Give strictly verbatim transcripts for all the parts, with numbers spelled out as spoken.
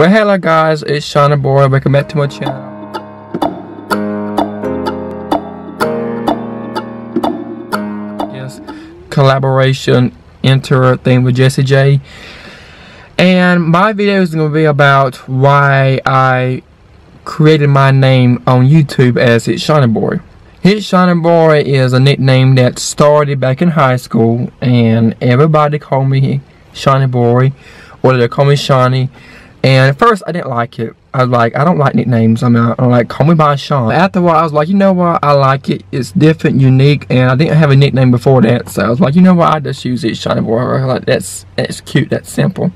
Well, hello guys, it's Shawnieboyy. Welcome back to my channel. Yes, collaboration enter thing with JessaJay, and my video is going to be about why I created my name on YouTube as It's Shawnieboyy. It's Shawnieboyy is a nickname that started back in high school, and everybody called me Shawnieboyy, or they call me Shawnee. And at first, I didn't like it. I was like, I don't like nicknames. I mean, I don't like, call me by Shawn. After a while, I was like, you know what? I like it. It's different, unique, and I didn't have a nickname before that. So I was like, you know what? I just use it, Shawnieboyy. Like, that's that's cute. That's simple.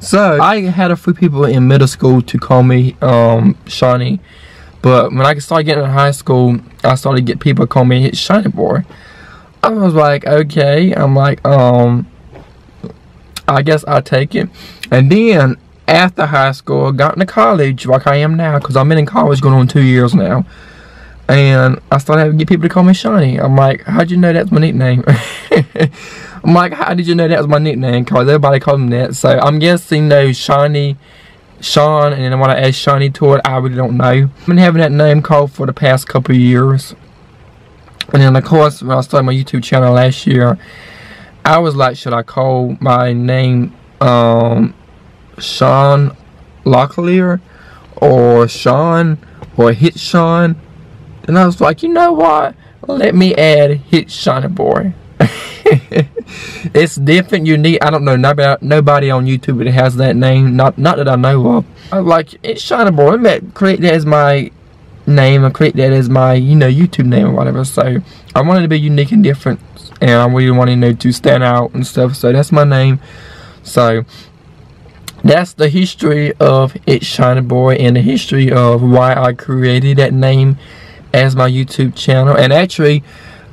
So I had a few people in middle school to call me um, Shawnee, but when I started getting in high school, I started to get people call me Shawnieboyy. I was like, okay. I'm like, um, I guess I'll take it. And then after high school, I got into college like I am now, because I've been in college going on two years now, and I started having to get people to call me Shawnee. I'm like, how'd you know that's my nickname? I'm like, how did you know that was my nickname? Because everybody called me that. So I'm guessing though, Shawnee, Shawn, and then when I add Shawnee to it, I really don't know. I've been having that name called for the past couple of years, and then of course when I started my YouTube channel last year, I was like, should I call my name um Shawn Locklear or Shawn or Hit Shawn? And I was like, you know what, let me add Hit Shawnieboyy. It's different, unique. I don't know nobody, nobody on YouTube that has that name, not not that I know of. I was like, it's Shawnieboyy, let me create that as my name and create that as my, you know, YouTube name or whatever. So I wanted to be unique and different, and I really wanted, you know, to stand out and stuff. So that's my name. So that's the history of It's Shawnieboyy, and the history of why I created that name as my YouTube channel. And actually,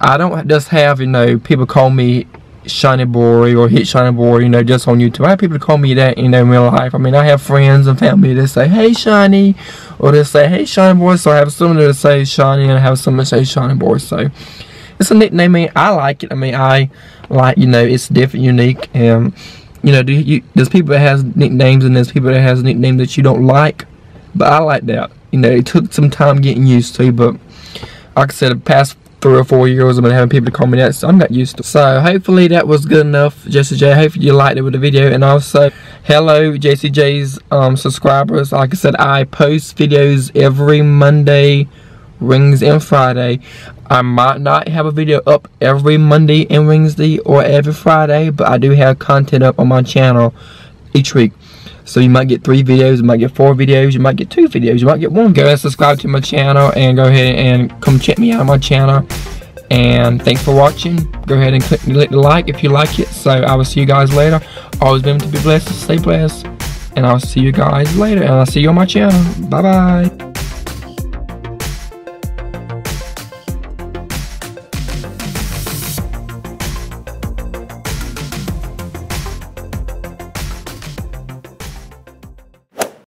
I don't just have, you know, people call me Shawnieboyy or Hit Shawnieboyy, you know, just on YouTube. I have people call me that, you know, in real life. I mean, I have friends and family that say, hey, Shawnee, or they say, hey, Shawnieboyy. So I have someone that say Shawnee, and I have someone that say Shawnieboyy. So it's a nickname. I mean, I like it. I mean, I like, you know, it's different, unique, and you know, do you, there's people that has nicknames, and there's people that has nicknames that you don't like, but I like that. You know, it took some time getting used to, but like I said, the past three or four years I've been having people to call me that, so I'm not used to it. So hopefully that was good enough, JessaJay. Hopefully you liked it with the video, and also hello JessaJay's um, subscribers. Like I said, I post videos every Monday, Wednesday, and Friday. I might not have a video up every Monday and Wednesday or every Friday, but I do have content up on my channel each week. So you might get three videos, you might get four videos, you might get two videos, you might get one. Go ahead and subscribe to my channel, and go ahead and come check me out on my channel. And thanks for watching. Go ahead and click the like if you like it. So I will see you guys later. Always remember to be blessed, stay blessed, and I'll see you guys later. And I'll see you on my channel. Bye bye.